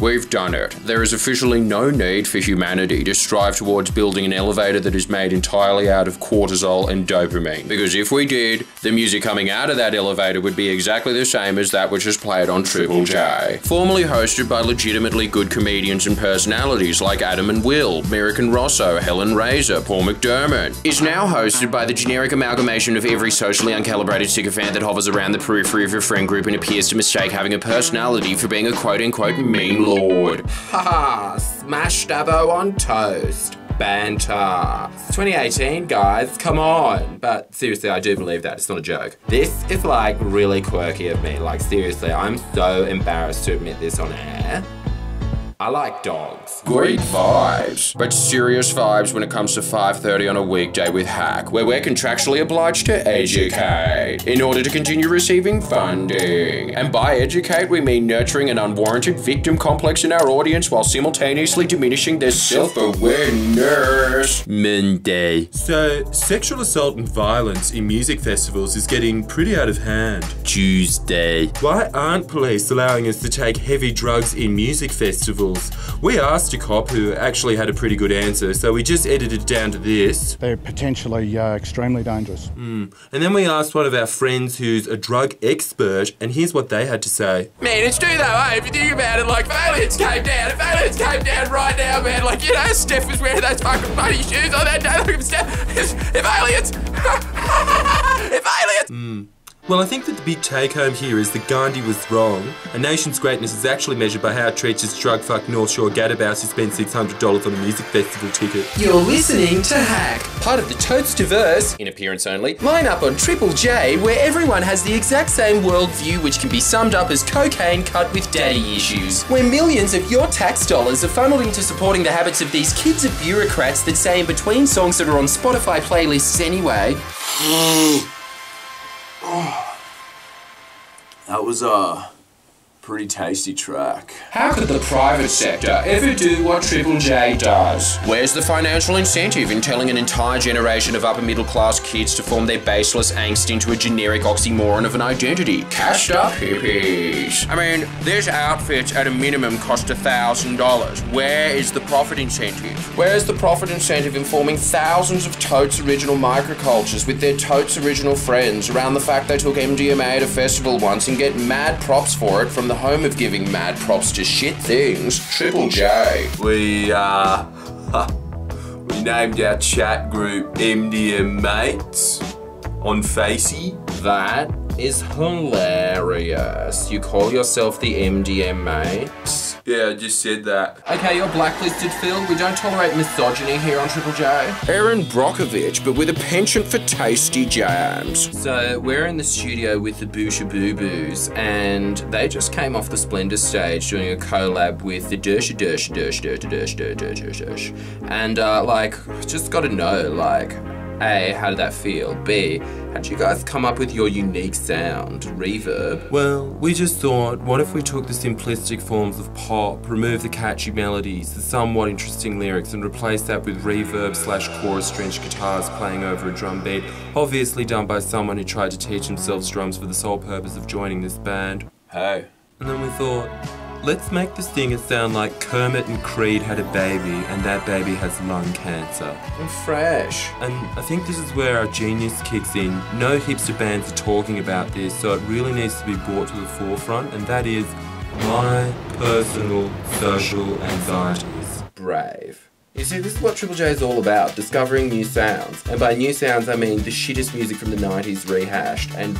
We've done it. There is officially no need for humanity to strive towards building an elevator that is made entirely out of cortisol and dopamine. Because if we did, the music coming out of that elevator would be exactly the same as that which is played on Triple J. Formerly hosted by legitimately good comedians and personalities like Adam and Will, Merrick and Rosso, Helen Razer, Paul McDermott. Is now hosted by the generic amalgamation of every socially uncalibrated sycophant that hovers around the periphery of your friend group and appears to mistake having a personality for being a quote-unquote mean lord. Haha, smash Davo on toast. Banter. It's 2018, guys, come on. But seriously, I do believe that, it's not a joke. This is like really quirky of me, like seriously, I'm so embarrassed to admit this on air. I like dogs. Great vibes. But serious vibes when it comes to 5:30 on a weekday with Hack, where we're contractually obliged to educate in order to continue receiving funding. And by educate, we mean nurturing an unwarranted victim complex in our audience while simultaneously diminishing their self-awareness. Monday. So, sexual assault and violence in music festivals is getting pretty out of hand. Tuesday. Why aren't police allowing us to take heavy drugs in music festivals? We asked a cop who actually had a pretty good answer, so we just edited it down to this. They're potentially extremely dangerous. And then we asked one of our friends who's a drug expert, and here's what they had to say. Man, it's true though, eh? If you think about it, like, if aliens came down right now, man, like, you know, Steph was wearing those fucking funny shoes on that day, like, Steph, if aliens. Well, I think that the big take-home here is that Gandhi was wrong. A nation's greatness is actually measured by how it treats its drug-fuck North Shore gadabouts who spend $600 on a music festival ticket. You're listening to Hack, part of the Totes Diverse, in appearance only, line-up on Triple J, where everyone has the exact same worldview, which can be summed up as cocaine cut with daddy issues, where millions of your tax dollars are funneled into supporting the habits of these kids of bureaucrats that say in between songs that are on Spotify playlists anyway. That was a pretty tasty track. How could the private sector ever do what Triple J does? Where's the financial incentive in telling an entire generation of upper middle class kids to form their baseless angst into a generic oxymoron of an identity? Cashed up hippies. I mean, these outfits at a minimum cost $1,000. Where is the profit incentive? Where's the profit incentive in forming thousands of totes original microcultures with their totes original friends around the fact they took MDMA at a festival once and get mad props for it from the home of giving mad props to shit things, Triple J. We named our chat group MDM Mates on Facey. That is hilarious. You call yourself the MDM Mates? Yeah, I just said that. Okay, you're blacklisted, Phil. We don't tolerate misogyny here on Triple J. Aaron Brockovich, but with a penchant for tasty jams. So, we're in the studio with the Boo Shaboo Boos, and they just came off the Splendour stage doing a collab with the Dersh. And, like, just gotta know, like, A, how did that feel? B, how'd you guys come up with your unique sound, reverb? Well, we just thought, what if we took the simplistic forms of pop, remove the catchy melodies, the somewhat interesting lyrics, and replace that with reverb/chorus drenched guitars playing over a drum beat, obviously done by someone who tried to teach themselves drums for the sole purpose of joining this band. Hey. And then we thought, let's make this thing sound like Kermit and Creed had a baby, and that baby has lung cancer. And fresh. And I think this is where our genius kicks in. No hipster bands are talking about this, so it really needs to be brought to the forefront, and that is my personal social anxieties. Brave. You see, this is what Triple J is all about, discovering new sounds. And by new sounds, I mean the shittest music from the 90s rehashed, and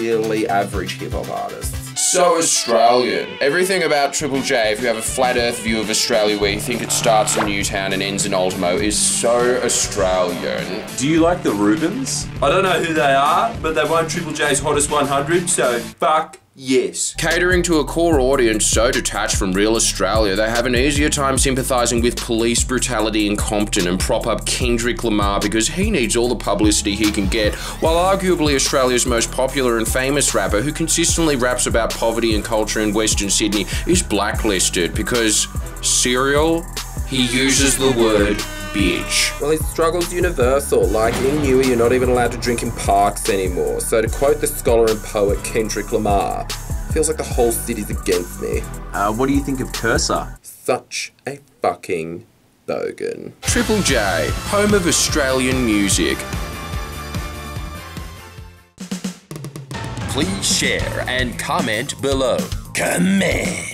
really average hip-hop artists. So Australian. Everything about Triple J, if you have a flat earth view of Australia where you think it starts in Newtown and ends in Ultimo, is so Australian. Do you like the Rubens? I don't know who they are, but they won Triple J's Hottest 100, so fuck. Yes. Catering to a core audience so detached from real Australia, they have an easier time sympathising with police brutality in Compton and prop up Kendrick Lamar because he needs all the publicity he can get, while arguably Australia's most popular and famous rapper, who consistently raps about poverty and culture in Western Sydney, is blacklisted because cereal, he uses the word bitch. Well, his struggle's universal. Like, in Newy, you're not even allowed to drink in parks anymore. So to quote the scholar and poet Kendrick Lamar, Feels like the whole city's against me. What do you think of Cursor? Such a fucking bogan. Triple J, home of Australian music. Please share and comment below. Comment.